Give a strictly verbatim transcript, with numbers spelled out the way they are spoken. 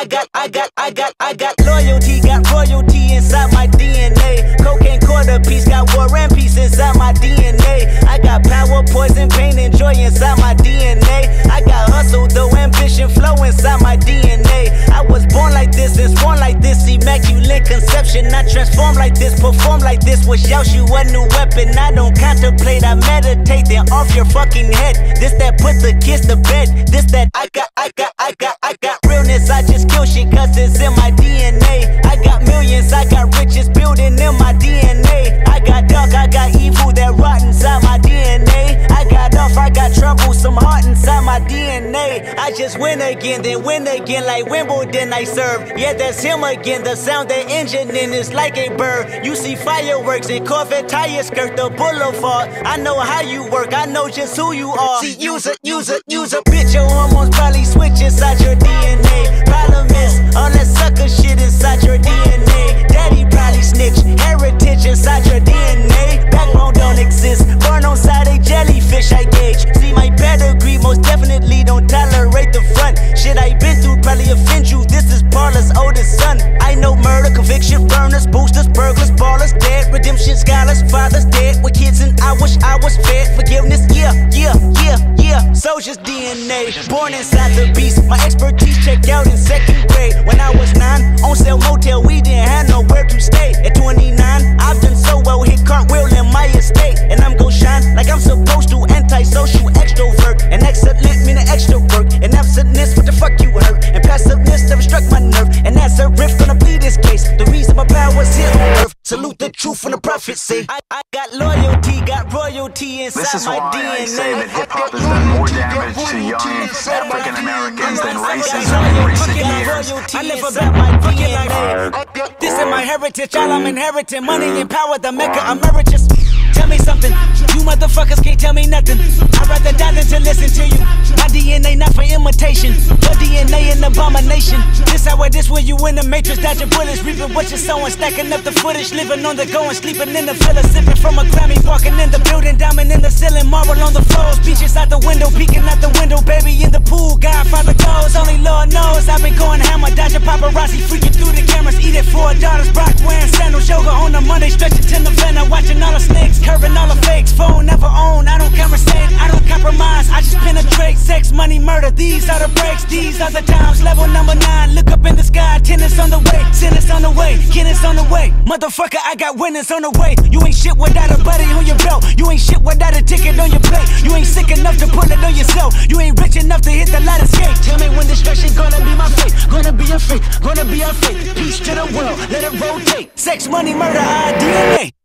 I got, I got, I got, I got loyalty, got royalty inside my D N A. Cocaine quarter piece, got war and peace inside my D N A. I got power, poison, pain, and joy inside my D N A. I got hustle, though, ambition, flow inside my D N A. I was born like this, and sworn like this, immaculate conception. I transform like this, perform like this, wish out you a new weapon. I don't contemplate, I meditate, then off your fucking head. This that put the kids to bed, this that I got, I got, I got, I got realness. I just kill shit cause it's in my D N A. I got millions, I got riches building in my D N A. I got dark, I got evil that rot inside my D N A. I got off, I got trouble, some heart inside my D N A. I just win again, then win again like Wimbledon I serve. Yeah, that's him again, the sound that engine in is like a bird. You see fireworks and Corvette tires skirt the boulevard. I know how you work, I know just who you are. See, use a, use a, use a bitch, your hormones probably switch inside your D N A. Problem is, all that sucker shit inside your D N A. Daddy probably snitched, heritage inside your D N A. Backbone don't exist, born on side a jellyfish I gauge. See my pedigree, most definitely don't tolerate the front. Shit I been through probably offend you, this is Parla's oldest son. I know murder, conviction, burners, boosters, burglars, ballers, dead, redemption, scholars, fathers, dead, with kids and I wish I was fed, forgiveness, yeah, yeah, yeah, yeah. Soldier's D N A, born inside the beast, my expertise checked out in second grade. When I was nine, on sale motel, we didn't have nowhere to stay. At twenty-nine, I've done so well, hit cartwheel in my estate, and I'm gon' shine like I'm supposed to, antisocial extrovert, and excellent meaning extra work, and absentness, what the fuck you hurt, and passiveness never struck my nerve, and that's a riff gonna bleed this case, the reason my power's here on earth. Salute the truth and the prophecy. I, I got loyalty, got royalty inside my D N A. This is why I say that hip-hop has done more damage to young African-Americans than racism in recent years. I live about my D N A. This is my heritage, all I'm inheriting. Money and power, the Mecca emeritus. Tell me something, you motherfuckers can't tell me nothing. I'd rather die than to listen to you. My D N A not for imitation, your D N A an abomination. This how it is when you in the matrix, dodging bullets, reaping what you're sowing, stacking up the footage, living on the go and sleeping in the villa, sipping from a Grammy, walking in the building, diamond in the ceiling, marble on the floors, beaches out the window, peeking out the window, baby in the pool, Godfather goes, only Lord knows. I've been going hammer, dodging paparazzi, freaking through the cameras, eating four daughters, Brock wearing sandals, yoga on a Monday, stretching to Nevada, watching all the snakes, curving all the fakes, phone never own, I don't conversate, I don't compromise, I just penetrate, sex, money, murder, these are the breaks, these are the times, level number nine, look up in the sky, tennis on the way, sentence on the way, Guinness on the way, motherfucker, I got winners on the way. You ain't shit without a buddy on your belt, you ain't shit without a ticket on your plate, you ain't sick enough to pull it on yourself, you ain't rich enough to hit the light of skate. Tell me when destruction gonna be my fate, gonna be a fate, gonna be a fate, peace to the world, let it rotate, sex, money, murder, I D N A.